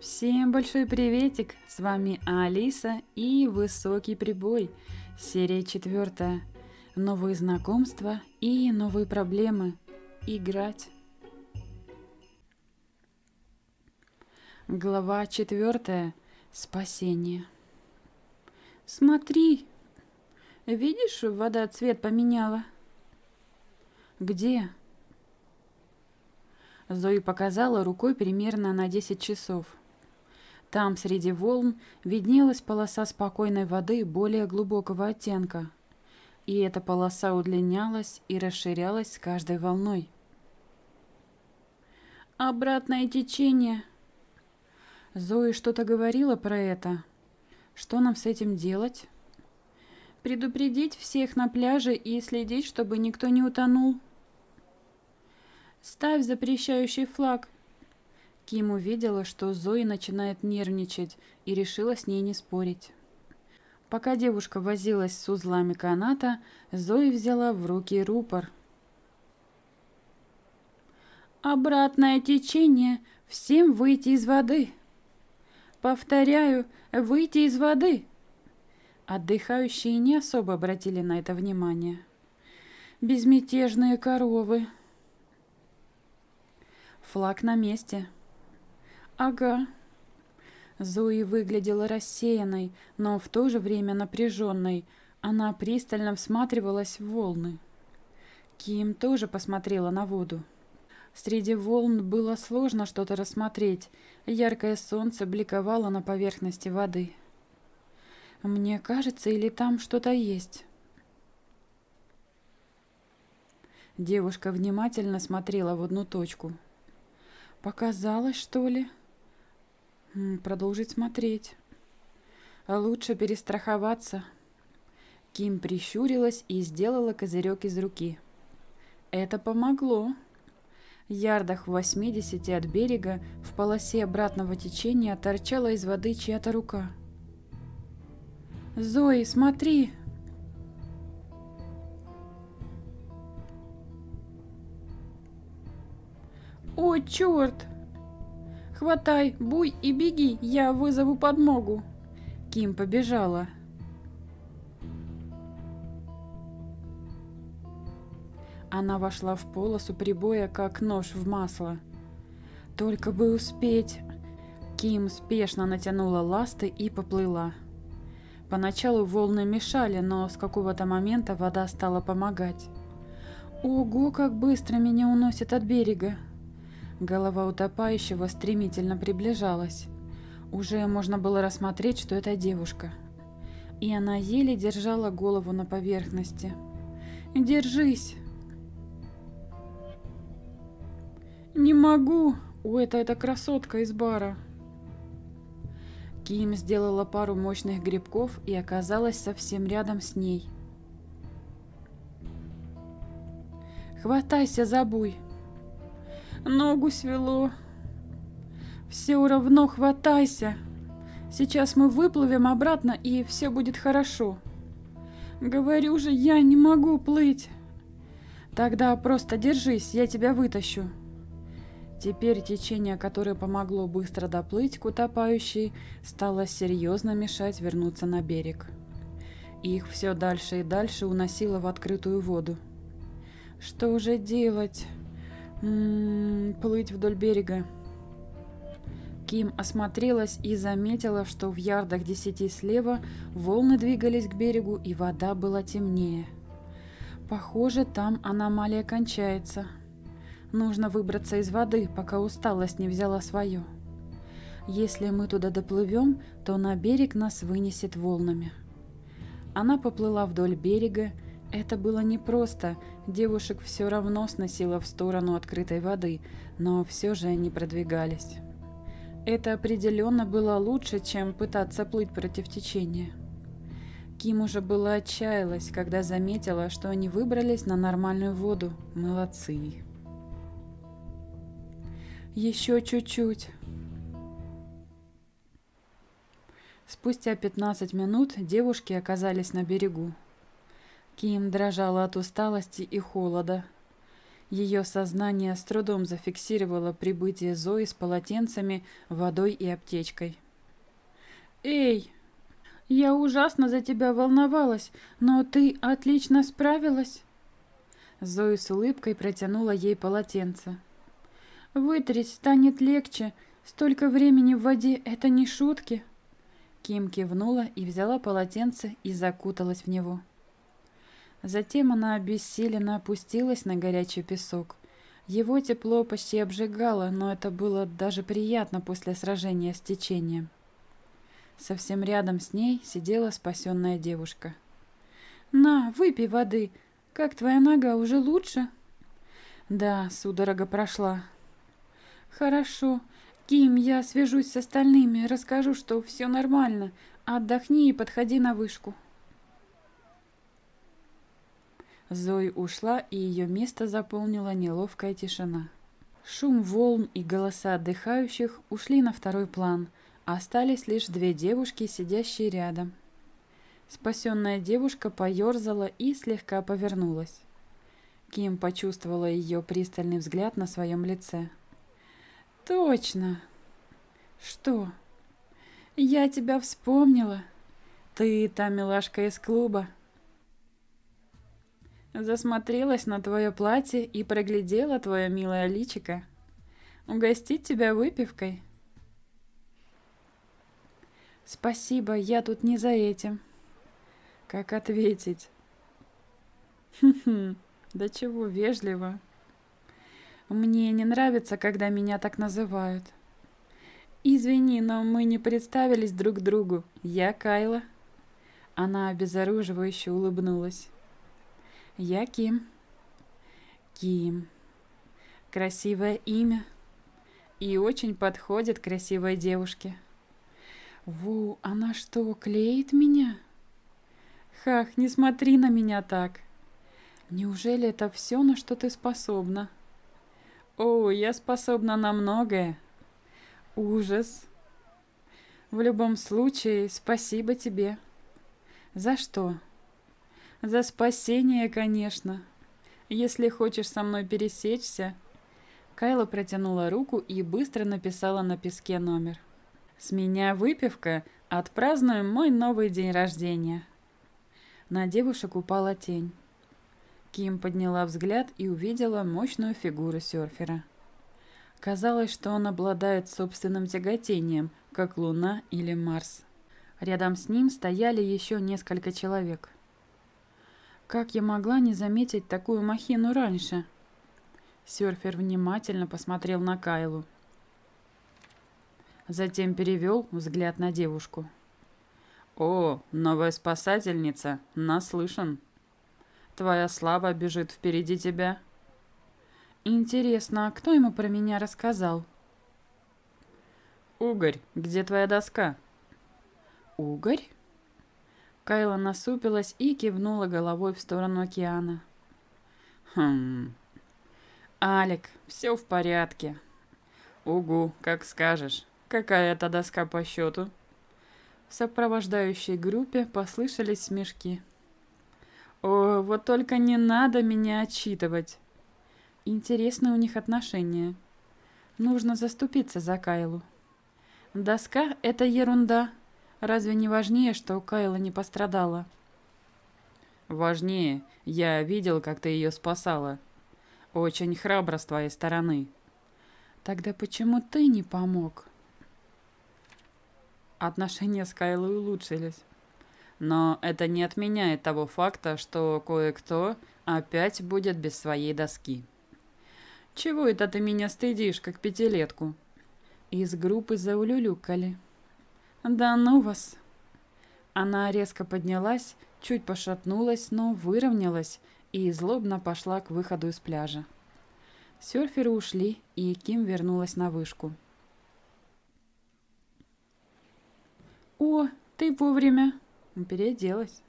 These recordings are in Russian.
Всем большой приветик, с вами Алиса и Высокий Прибой, серия 4. Новые знакомства и новые проблемы. Играть. Глава 4. Спасение. Смотри, видишь, вода цвет поменяла. Где? Зоя показала рукой примерно на 10 часов. Там среди волн виднелась полоса спокойной воды более глубокого оттенка. И эта полоса удлинялась и расширялась с каждой волной. «Обратное течение!» Зоя что-то говорила про это. «Что нам с этим делать?» «Предупредить всех на пляже и следить, чтобы никто не утонул». «Ставь запрещающий флаг!» Ким увидела, что Зоя начинает нервничать, и решила с ней не спорить. Пока девушка возилась с узлами каната, Зоя взяла в руки рупор. «Обратное течение! Всем выйти из воды!» «Повторяю, выйти из воды!» Отдыхающие не особо обратили на это внимание. «Безмятежные коровы!» «Флаг на месте». «Ага». Зои выглядела рассеянной, но в то же время напряженной. Она пристально всматривалась в волны. Ким тоже посмотрела на воду. Среди волн было сложно что-то рассмотреть. Яркое солнце бликовало на поверхности воды. «Мне кажется, или там что-то есть?» Девушка внимательно смотрела в одну точку. «Показалось, что ли?» «Продолжить смотреть. Лучше перестраховаться». Ким прищурилась и сделала козырек из руки. Это помогло. Ярдах в 80 от берега в полосе обратного течения торчала из воды чья-то рука. «Зои, смотри!» «О, черт! Хватай, буй и беги, я вызову подмогу!» Ким побежала. Она вошла в полосу прибоя, как нож в масло. Только бы успеть! Ким спешно натянула ласты и поплыла. Поначалу волны мешали, но с какого-то момента вода стала помогать. «Ого, как быстро меня уносит от берега!» Голова утопающего стремительно приближалась. Уже можно было рассмотреть, что это девушка. И она еле держала голову на поверхности. «Держись!» «Не могу!» «О, это эта красотка из бара!» Ким сделала пару мощных грибков и оказалась совсем рядом с ней. «Хватайся за буй!» «Ногу свело. Все равно хватайся. Сейчас мы выплывем обратно, и все будет хорошо». «Говорю же, я не могу плыть». «Тогда просто держись, я тебя вытащу». Теперь течение, которое помогло быстро доплыть к утопающей, стало серьезно мешать вернуться на берег. Их все дальше и дальше уносило в открытую воду. «Что же делать?» Плыть вдоль берега. Ким осмотрелась и заметила, что в ярдах 10 слева волны двигались к берегу, и вода была темнее. Похоже, там аномалия кончается. Нужно выбраться из воды, пока усталость не взяла свое. Если мы туда доплывем, то на берег нас вынесет волнами. Она поплыла вдоль берега. Это было непросто, девушек все равно сносило в сторону открытой воды, но все же они продвигались. Это определенно было лучше, чем пытаться плыть против течения. Ким уже была отчаялась, когда заметила, что они выбрались на нормальную воду. Молодцы! Еще чуть-чуть. Спустя 15 минут девушки оказались на берегу. Ким дрожала от усталости и холода. Ее сознание с трудом зафиксировало прибытие Зои с полотенцами, водой и аптечкой. «Эй, я ужасно за тебя волновалась, но ты отлично справилась!» Зоя с улыбкой протянула ей полотенце. «Вытрись, станет легче. Столько времени в воде – это не шутки!» Ким кивнула и взяла полотенце и закуталась в него. Затем она обессиленно опустилась на горячий песок. Его тепло почти обжигало, но это было даже приятно после сражения с течением. Совсем рядом с ней сидела спасенная девушка. «На, выпей воды. Как твоя нога, уже лучше?» «Да, судорога прошла». «Хорошо. Ким, я свяжусь с остальными, расскажу, что все нормально. Отдохни и подходи на вышку». Зоя ушла, и ее место заполнила неловкая тишина. Шум волн и голоса отдыхающих ушли на второй план. Остались лишь две девушки, сидящие рядом. Спасенная девушка поерзала и слегка повернулась. Ким почувствовала ее пристальный взгляд на своем лице. «Точно!» «Что?» «Я тебя вспомнила! Ты та милашка из клуба!» «Засмотрелась на твое платье и проглядела твое милое личико. Угостить тебя выпивкой?» «Спасибо, я тут не за этим». «Как ответить?» «Хм-хм, да чего вежливо». «Мне не нравится, когда меня так называют». «Извини, но мы не представились друг другу. Я Кайла». Она обезоруживающе улыбнулась. «Я Ким». «Ким. Красивое имя. И очень подходит красивой девушке». «Ву, она что, клеит меня?» «Хах, не смотри на меня так. Неужели это все, на что ты способна?» «О, я способна на многое. Ужас. В любом случае, спасибо тебе». «За что?» «За спасение, конечно. Если хочешь со мной пересечься». Кайла протянула руку и быстро написала на песке номер. «С меня выпивка. Отпразднуем мой новый день рождения». На девушек упала тень. Ким подняла взгляд и увидела мощную фигуру серфера. Казалось, что он обладает собственным тяготением, как Луна или Марс. Рядом с ним стояли еще несколько человек. «Как я могла не заметить такую махину раньше?» Серфер внимательно посмотрел на Кайлу. Затем перевел взгляд на девушку. «О, новая спасательница, наслышан. Твоя слава бежит впереди тебя». «Интересно, а кто ему про меня рассказал?» «Угорь, где твоя доска?» «Угорь?» Кайла насупилась и кивнула головой в сторону океана. «Хм... Алек, все в порядке». «Угу, как скажешь. Какая это доска по счету?» В сопровождающей группе послышались смешки. «О, вот только не надо меня отчитывать!» Интересны у них отношения. Нужно заступиться за Кайлу. «Доска — это ерунда. Разве не важнее, что Кайла не пострадала?» «Важнее. Я видел, как ты ее спасала. Очень храбро с твоей стороны». «Тогда почему ты не помог?» Отношения с Кайлой улучшились. «Но это не отменяет того факта, что кое-кто опять будет без своей доски». «Чего это ты меня стыдишь, как пятилетку?» Из группы заулюлюкали. «Да ну вас!» Она резко поднялась, чуть пошатнулась, но выровнялась и злобно пошла к выходу из пляжа. Серферы ушли, и Ким вернулась на вышку. «О, ты вовремя!» «Переоделась.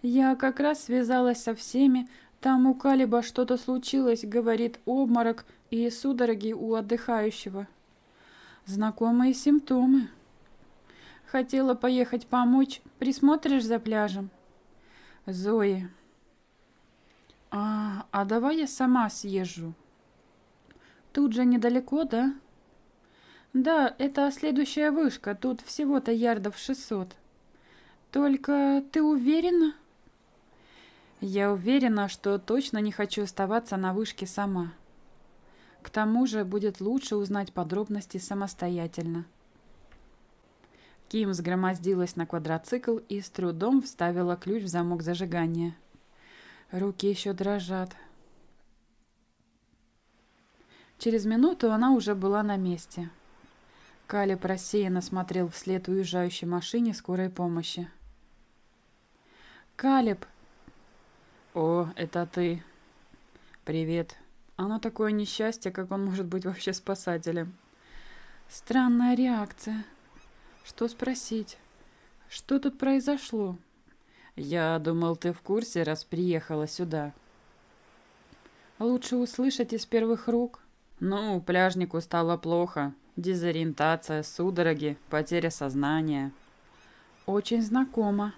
Я как раз связалась со всеми. Там у Калеба что-то случилось, говорит, обморок и судороги у отдыхающего. Знакомые симптомы. Хотела поехать помочь. Присмотришь за пляжем?» «Зои». «А, А давай я сама съезжу. Тут же недалеко, да? Да, это следующая вышка. Тут всего-то ярдов 600. Только ты уверена? Я уверена, что точно не хочу оставаться на вышке сама. К тому же будет лучше узнать подробности самостоятельно. Ким взгромоздилась на квадроцикл и с трудом вставила ключ в замок зажигания. Руки еще дрожат. Через минуту она уже была на месте. Калеб рассеянно смотрел вслед уезжающей машине скорой помощи. «Калеб!» «О, это ты!» «Привет!» «Оно такое несчастье, как он может быть вообще спасателем!» «Странная реакция!» «Что спросить? Что тут произошло?» «Я думал, ты в курсе, раз приехала сюда!» «Лучше услышать из первых рук!» «Ну, пляжнику стало плохо. Дезориентация, судороги, потеря сознания». «Очень знакомо».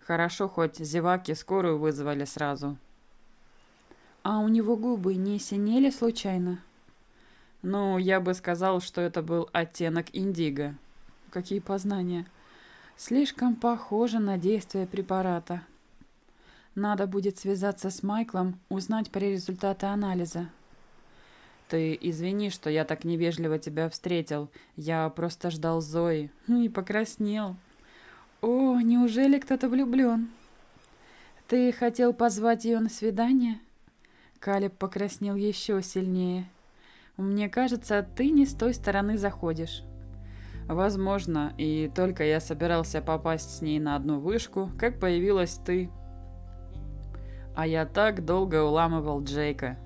«Хорошо, хоть зеваки скорую вызвали сразу». «А у него губы не синели случайно?» «Ну, я бы сказал, что это был оттенок индиго». «Какие познания! Слишком похоже на действие препарата. Надо будет связаться с Майклом, узнать про результаты анализа». «Ты извини, что я так невежливо тебя встретил. Я просто ждал Зои и покраснел». «О, неужели кто-то влюблен? Ты хотел позвать ее на свидание?» Калеб покраснел еще сильнее. «Мне кажется, ты не с той стороны заходишь». «Возможно, и только я собирался попасть с ней на одну вышку, как появилась ты. А я так долго уламывал Джейка».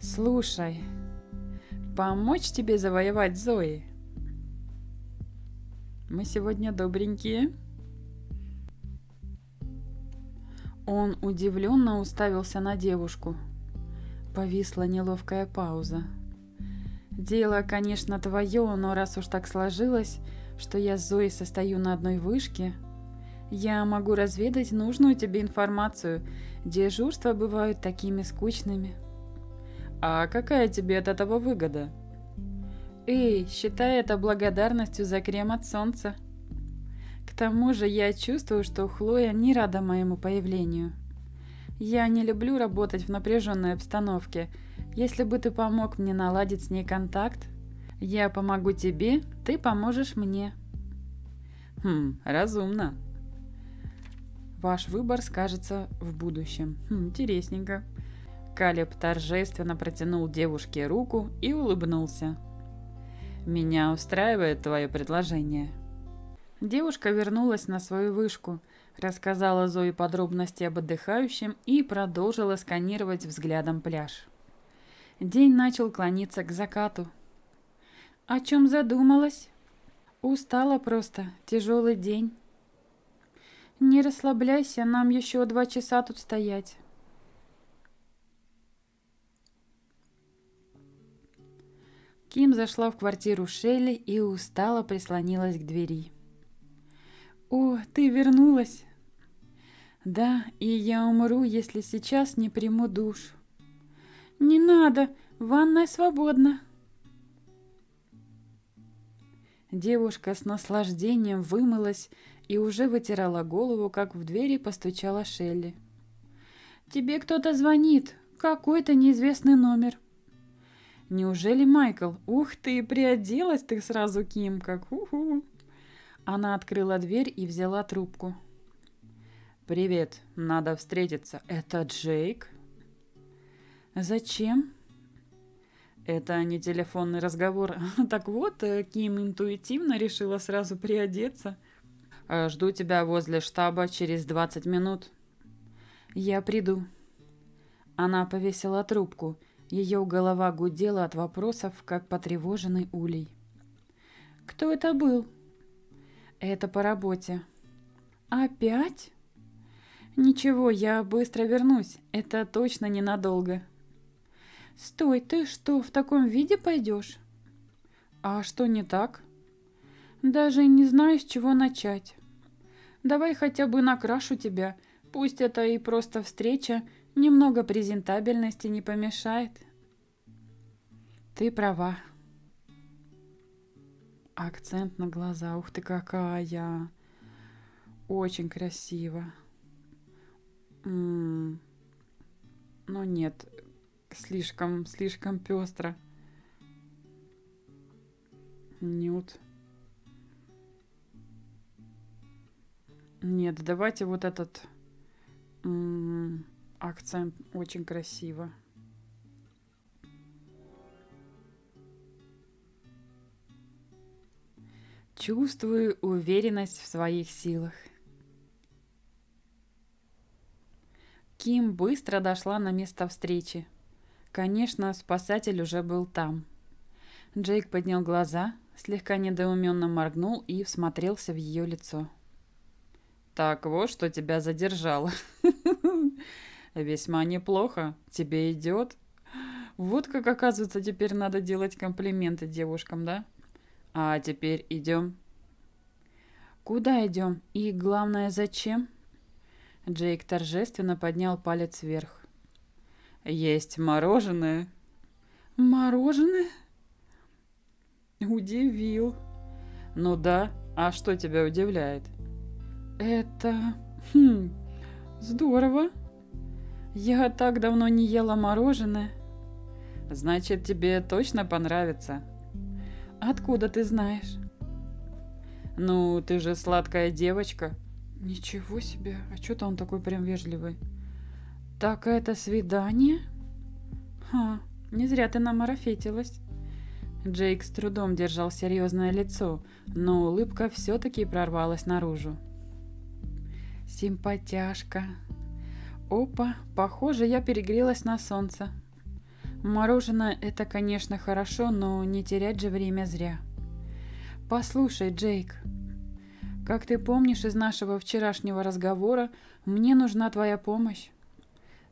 «Слушай, помочь тебе завоевать Зои?» «Мы сегодня добренькие». Он удивленно уставился на девушку. Повисла неловкая пауза. «Дело, конечно, твое, но раз уж так сложилось, что я с Зоей состою на одной вышке, я могу разведать нужную тебе информацию. Дежурства бывают такими скучными». «А какая тебе от этого выгода?» «Эй, считай это благодарностью за крем от солнца. К тому же я чувствую, что Хлоя не рада моему появлению. Я не люблю работать в напряженной обстановке. Если бы ты помог мне наладить с ней контакт, я помогу тебе, ты поможешь мне». Разумно. Ваш выбор скажется в будущем». Интересненько. Калеб торжественно протянул девушке руку и улыбнулся. «Меня устраивает твое предложение». Девушка вернулась на свою вышку, рассказала Зое подробности об отдыхающем и продолжила сканировать взглядом пляж. День начал клониться к закату. «О чем задумалась?» «Устала просто, тяжелый день». «Не расслабляйся, нам еще 2 часа тут стоять». Ким зашла в квартиру Шелли и устало прислонилась к двери. «О, ты вернулась!» «Да, и я умру, если сейчас не приму душ». «Не надо, ванная свободна». Девушка с наслаждением вымылась и уже вытирала голову, как в двери постучала Шелли. «Тебе кто-то звонит, какой-то неизвестный номер». «Неужели Майкл? Ух ты, приоделась ты сразу, Ким, как уху!» Она открыла дверь и взяла трубку. «Привет, надо встретиться. Это Джейк?» «Зачем?» «Это не телефонный разговор. Так вот, Ким интуитивно решила сразу приодеться. Жду тебя возле штаба через 20 минут». «Я приду». Она повесила трубку. Ее голова гудела от вопросов, как потревоженный улей. «Кто это был?» «Это по работе». «Опять?» «Ничего, я быстро вернусь. Это точно ненадолго». «Стой, ты что, в таком виде пойдешь?» «А что не так?» «Даже не знаю, с чего начать. Давай хотя бы накрашу тебя. Пусть это и просто встреча, Немного презентабельности не помешает. Ты права. Акцент на глаза. Ух ты, какая! Очень красиво. Но нет, слишком пестро. Нюд. Нет, давайте вот этот акцент. Очень красиво. Чувствую уверенность в своих силах. Ким быстро дошла на место встречи. Конечно, спасатель уже был там. Джейк поднял глаза, слегка недоуменно моргнул и всмотрелся в ее лицо. «Так вот, что тебя задержало. Весьма неплохо. Тебе идет. Вот как, оказывается, теперь надо делать комплименты девушкам, да? А теперь идем». «Куда идем? И главное, зачем?» Джейк торжественно поднял палец вверх. «Есть мороженое». «Мороженое?» Удивил. «Ну да, а что тебя удивляет?» «Это... здорово. Я так давно не ела мороженое». «Значит, тебе точно понравится». «Откуда ты знаешь?» «Ну, ты же сладкая девочка». «Ничего себе, а что-то он такой прям вежливый». «Так это свидание?» «Ха, не зря ты нам марафетилась». Джейк с трудом держал серьезное лицо, но улыбка все-таки прорвалась наружу. «Симпатяшка. Опа, похоже, я перегрелась на солнце. Мороженое – это, конечно, хорошо, но не терять же время зря. Послушай, Джейк, как ты помнишь из нашего вчерашнего разговора, мне нужна твоя помощь».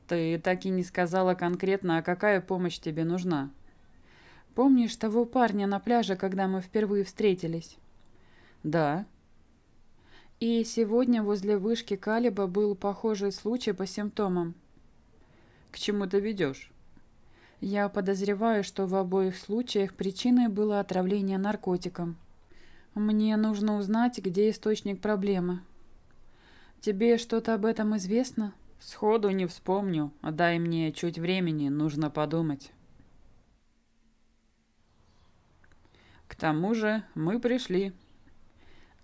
«Ты так и не сказала конкретно, а какая помощь тебе нужна». «Помнишь того парня на пляже, когда мы впервые встретились?» «Да». «И сегодня возле вышки Калеба был похожий случай по симптомам». «К чему ты ведешь?» «Я подозреваю, что в обоих случаях причиной было отравление наркотиком. Мне нужно узнать, где источник проблемы. Тебе что-то об этом известно?» «Сходу не вспомню. Дай мне чуть времени, нужно подумать. К тому же мы пришли».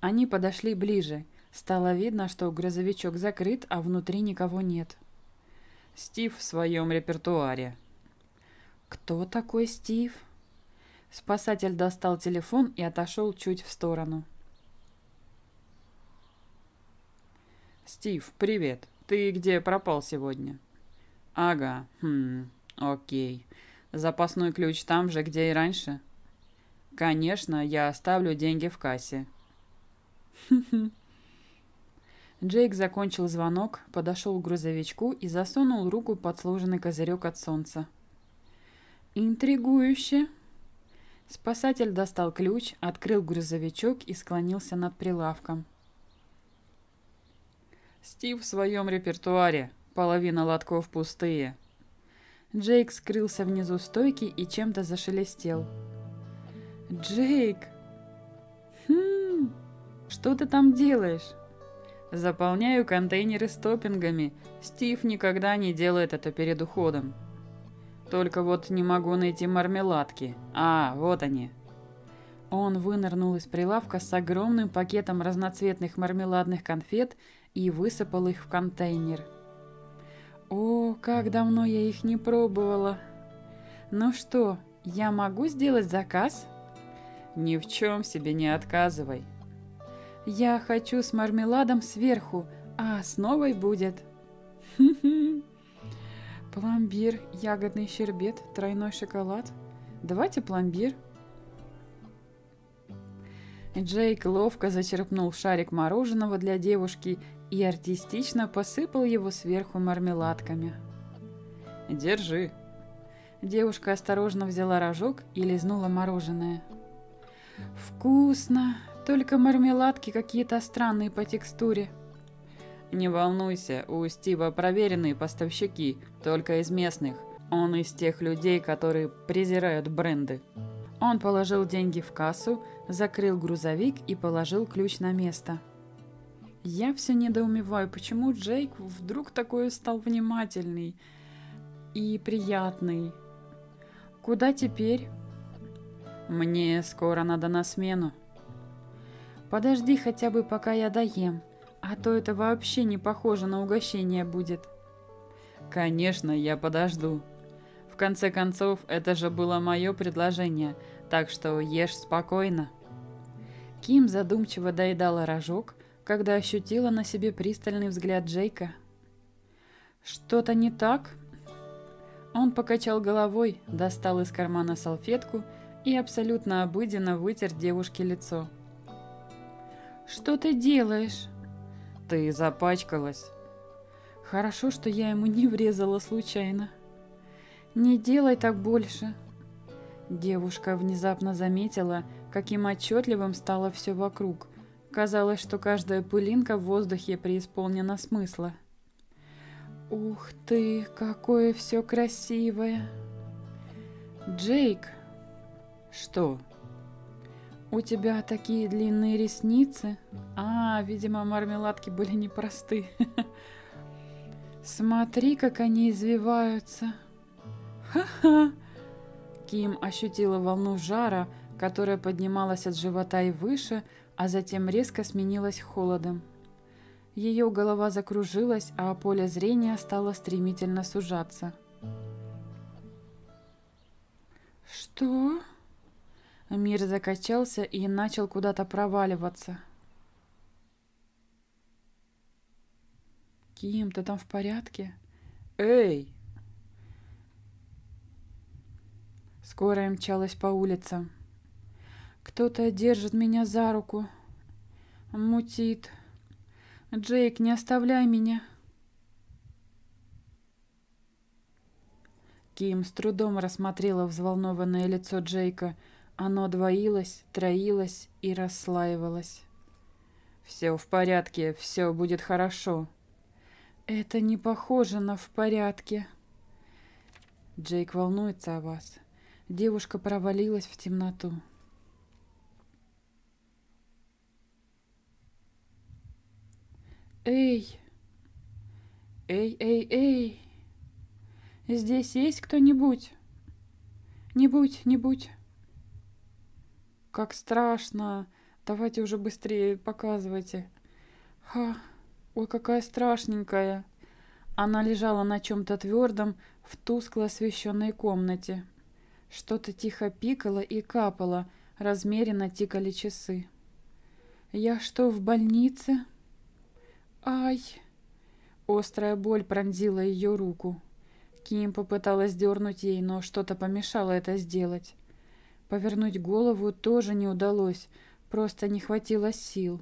Они подошли ближе. Стало видно, что грузовичок закрыт, а внутри никого нет. «Стив в своем репертуаре». «Кто такой Стив?» Спасатель достал телефон и отошел чуть в сторону. «Стив, привет. Ты где пропал сегодня?» «Ага, окей. Запасной ключ там же, где и раньше?» «Конечно, я оставлю деньги в кассе». Джейк закончил звонок, подошел к грузовичку и засунул руку под сложенный козырек от солнца. «Интригующе». Спасатель достал ключ, открыл грузовичок и склонился над прилавком. «Стив в своем репертуаре. Половина лотков пустые». Джейк скрылся внизу стойки и чем-то зашелестел. «Джейк! Что ты там делаешь?» «Заполняю контейнеры с топпингами. Стив никогда не делает это перед уходом. Только вот не могу найти мармеладки. А, вот они». Он вынырнул из прилавка с огромным пакетом разноцветных мармеладных конфет и высыпал их в контейнер. «О, как давно я их не пробовала. Ну что, я могу сделать заказ?» «Ни в чем себе не отказывай». «Я хочу с мармеладом сверху, а с новой будет». «Пломбир, ягодный щербет, тройной шоколад. Давайте пломбир». Джейк ловко зачерпнул шарик мороженого для девушки и артистично посыпал его сверху мармеладками. «Держи». Девушка осторожно взяла рожок и лизнула мороженое. «Вкусно, только мармеладки какие-то странные по текстуре». Не волнуйся, у Стива проверенные поставщики, только из местных. Он из тех людей, которые презирают бренды. Он положил деньги в кассу, закрыл грузовик и положил ключ на место. Я все недоумеваю, почему Джейк вдруг такой стал внимательный и приятный. Куда теперь? Мне скоро надо на смену. Подожди хотя бы, пока я доем, а то это вообще не похоже на угощение будет. Конечно, я подожду. В конце концов, это же было мое предложение, так что ешь спокойно. Ким задумчиво доедала рожок, когда ощутила на себе пристальный взгляд Джейка. Что-то не так? Он покачал головой, достал из кармана салфетку и абсолютно обыденно вытер девушке лицо. «Что ты делаешь?» «Ты запачкалась». «Хорошо, что я ему не врезала случайно». «Не делай так больше». Девушка внезапно заметила, каким отчетливым стало все вокруг. Казалось, что каждая пылинка в воздухе преисполнена смысла. «Ух ты, какое все красивое!» «Джейк!» «Что?» «У тебя такие длинные ресницы». А, видимо, мармеладки были непросты. Смотри, как они извиваются. Ха-ха. Ким ощутила волну жара, которая поднималась от живота и выше, а затем резко сменилась холодом. Ее голова закружилась, а поле зрения стало стремительно сужаться. Что? Мир закачался и начал куда-то проваливаться. Ким, ты там в порядке? Эй! Скорая мчалась по улицам. Кто-то держит меня за руку. Мутит. Джейк, не оставляй меня. Ким с трудом рассмотрела взволнованное лицо Джейка. Оно двоилось, троилось и расслаивалось. «Все в порядке, все будет хорошо». «Это не похоже на в порядке». «Джейк волнуется о вас». Девушка провалилась в темноту. «Эй! Эй, эй, эй! Здесь есть кто-нибудь? Не будь!» Как страшно. Давайте уже быстрее показывайте. Ха. Ой, какая страшненькая. Она лежала на чем-то твердом в тускло освещенной комнате. Что-то тихо пикало и капало, размеренно тикали часы. Я что, в больнице? Ай. Острая боль пронзила ее руку. Ким попыталась дернуть ей, но что-то помешало это сделать. Повернуть голову тоже не удалось, просто не хватило сил.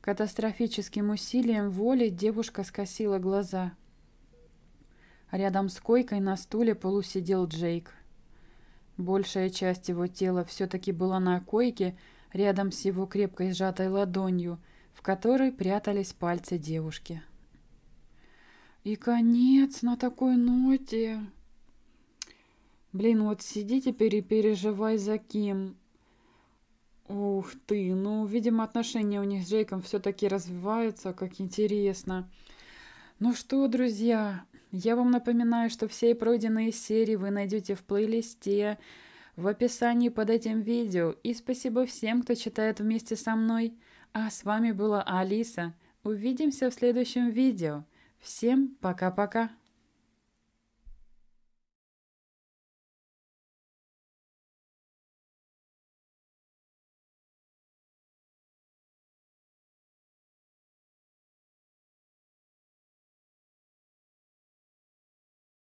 Катастрофическим усилием воли девушка скосила глаза. Рядом с койкой на стуле полусидел Джейк. Большая часть его тела все-таки была на койке, рядом с его крепко сжатой ладонью, в которой прятались пальцы девушки. И конец на такой ноте. Блин, вот сиди теперь и переживай за Ким. Ух ты, ну, видимо, отношения у них с Джейком все-таки развиваются, как интересно. Ну что, друзья, я вам напоминаю, что все пройденные серии вы найдете в плейлисте, в описании под этим видео. И спасибо всем, кто читает вместе со мной. А с вами была Алиса. Увидимся в следующем видео. Всем пока-пока.